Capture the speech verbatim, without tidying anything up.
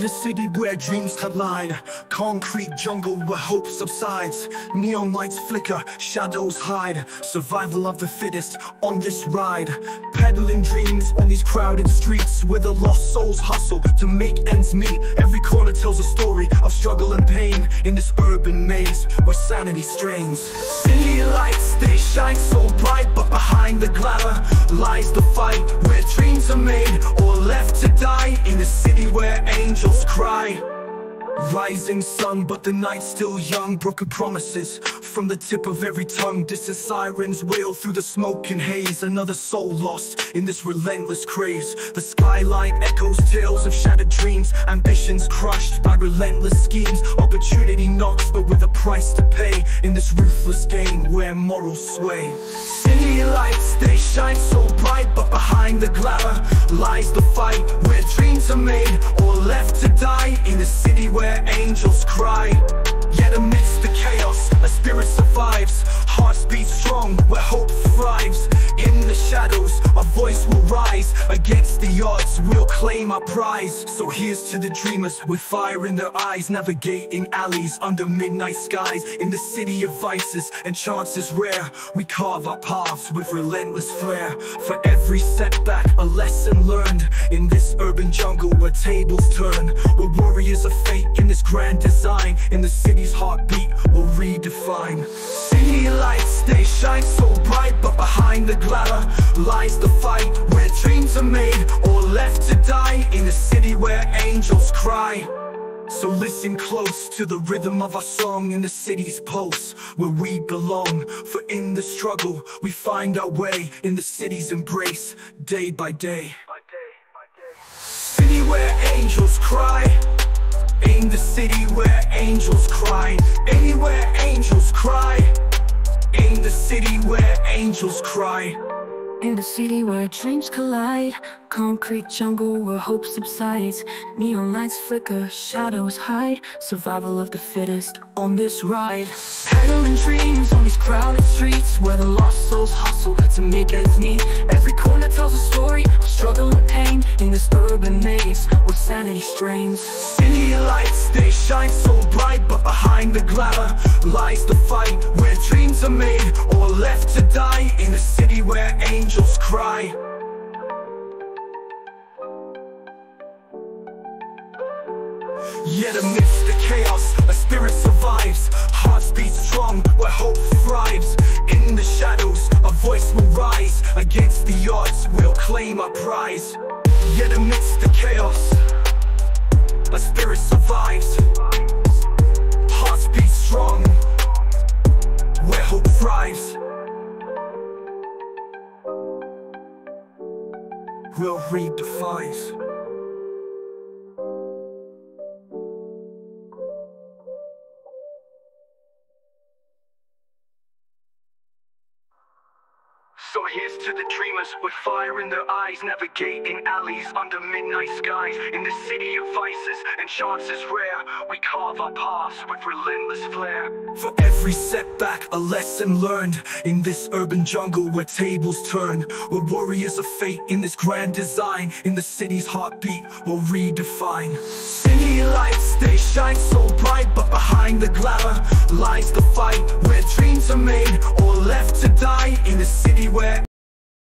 the city where dreams collide, concrete jungle where hope subsides. Neon lights flicker, shadows hide, survival of the fittest on this ride. Peddling dreams on these crowded streets, where the lost souls hustle to make ends meet. Every corner tells a story of struggle and pain, in this urban maze where sanity strains. City lights, they shine so bright, but behind the glamour lies the fight, where dreams are made or left to die, in the city where angels cry. Rising sun, but the night's still young. Broken promises from the tip of every tongue. Distant sirens wail through the smoke and haze. Another soul lost in this relentless craze. The skyline echoes tales of shattered dreams, ambitions crushed by relentless schemes. Opportunity knocks, but with a price to pay, in this ruthless game where morals sway. City lights, they shine so bright, but behind the glamour lies the fight, where dreams are made or left to die, in the city where angels cry. Yet amidst the chaos, a spirit survives. Hearts beat strong where hope thrives. In the shadows, a voice will rise. Against the odds, we'll claim our prize. So here's to the dreamers with fire in their eyes, navigating alleys under midnight skies. In the city of vices and chances rare, we carve our paths with relentless flair. For every setback, a lesson learned. In this urban jungle where tables turn, we're warriors of fate in this grand design. In the city's heartbeat, we'll redefine. City lights, they shine so bright, but behind the glamour lies the fight, where dreams are made or left to die, in a city where angels cry. So listen close to the rhythm of our song, in the city's pulse where we belong. For in the struggle we find our way, in the city's embrace, day by day. City where angels cry. In the city where angels cry. Anywhere angels cry. In the city where angels cry. In the city where dreams collide, concrete jungle where hope subsides. Neon lights flicker, shadows hide, survival of the fittest on this ride. Peddling dreams on these crowded streets, where the lost souls hustle to make ends meet. Every corner tells a story of struggle and pain, in this urban maze where sanity strains. City lights, they shine so bright, but behind the glamour lies the fight, where dreams are made or left to die, in the city where angels Angels cry. Yet amidst the chaos, a spirit survives. Hearts beat strong where hope thrives. In the shadows, a voice will rise. Against the odds, we'll claim our prize. Yet amidst the chaos, a spirit survives. Hearts beat strong where hope thrives. We'll redefine. So here's to the dreamers with fire in their eyes, navigating alleys under midnight skies. In the city of vices and chances rare, we carve our paths with relentless flair. For every setback, a lesson learned. In this urban jungle where tables turn, we're warriors of fate in this grand design. In the city's heartbeat, we'll redefine. City lights, they shine so bright, but behind the glamour lies the fight, where dreams are made or left to die, in the city where